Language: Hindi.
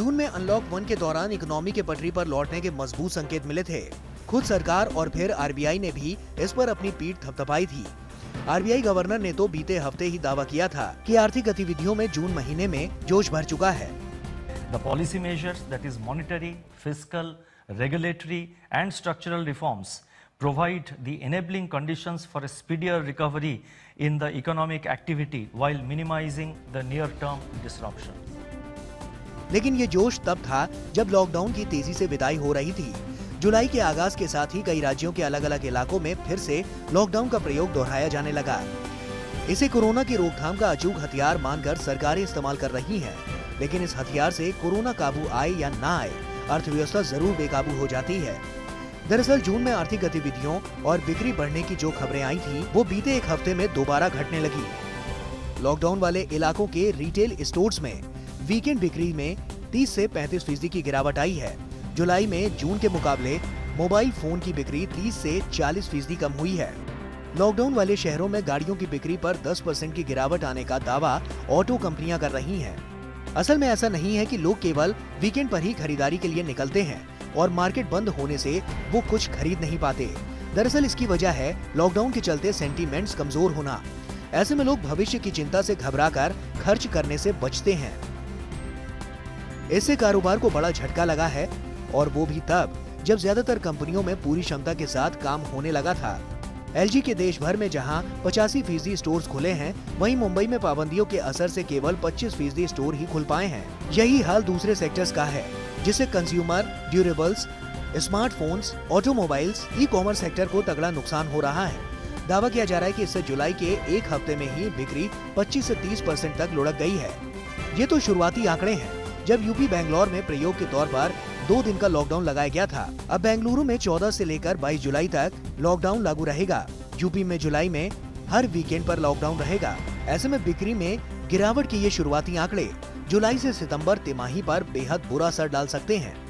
जून में अनलॉक 1 के दौरान इकोनॉमी के पटरी पर लौटने के मजबूत संकेत मिले थे। खुद सरकार और फिर आरबीआई ने भी इस पर अपनी पीठ थपथपाई थी। आरबीआई गवर्नर ने तो बीते हफ्ते ही दावा किया था कि आर्थिक गतिविधियों में जून महीने में जोश भर चुका है। The policy measures that is monetary, fiscal, regulatory and structural reforms provide the enabling conditions for a speedier recovery in the economic activity while minimizing the near-term disruptions. लेकिन ये जोश तब था जब लॉकडाउन की तेजी से विदाई हो रही थी। जुलाई के आगाज के साथ ही कई राज्यों के अलग अलग इलाकों में फिर से लॉकडाउन का प्रयोग दोहराया जाने लगा। इसे कोरोना की रोकथाम का अचूक हथियार मानकर सरकारें इस्तेमाल कर रही हैं, लेकिन इस हथियार से कोरोना काबू आए या ना आए अर्थव्यवस्था जरूर बेकाबू हो जाती है। दरअसल जून में आर्थिक गतिविधियों और बिक्री बढ़ने की जो खबरें आई थी वो बीते एक हफ्ते में दोबारा घटने लगी। लॉकडाउन वाले इलाकों के रिटेल स्टोर्स में वीकेंड बिक्री में 30 से 35% की गिरावट आई है। जुलाई में जून के मुकाबले मोबाइल फोन की बिक्री 30 से 40% कम हुई है। लॉकडाउन वाले शहरों में गाड़ियों की बिक्री पर 10% की गिरावट आने का दावा ऑटो कंपनियां कर रही हैं। असल में ऐसा नहीं है कि लोग केवल वीकेंड पर ही खरीदारी के लिए निकलते हैं और मार्केट बंद होने से वो कुछ खरीद नहीं पाते। दरअसल इसकी वजह है लॉकडाउन के चलते सेंटिमेंट्स कमजोर होना। ऐसे में लोग भविष्य की चिंता से घबराकर खर्च करने से बचते हैं। इससे कारोबार को बड़ा झटका लगा है, और वो भी तब जब ज्यादातर कंपनियों में पूरी क्षमता के साथ काम होने लगा था। LG के देश भर में जहां 85% स्टोर खुले हैं, वहीं मुंबई में पाबंदियों के असर से केवल 25% स्टोर ही खुल पाए हैं। यही हाल दूसरे सेक्टर्स का है, जिससे consumer, durables, smartphones, automobiles, e-commerce sector को तगड़ा नुकसान हो रहा है। दावा किया जा रहा है कि इससे जुलाई के एक हफ्ते में ही बिक्री 25 से 30% तक लुढ़क गई है। ये तो शुरुआती आंकड़े हैं। जब यूपी बेंगलोर में प्रयोग के तौर पर 2 दिन का लॉकडाउन लगाया गया था, अब बेंगलुरु में 14 से लेकर 22 जुलाई तक लॉकडाउन लागू रहेगा। यूपी में जुलाई में हर वीकेंड पर लॉकडाउन रहेगा। ऐसे में बिक्री में गिरावट के ये शुरुआती आंकड़े जुलाई से सितंबर तिमाही पर बेहद बुरा असर डाल सकते हैं।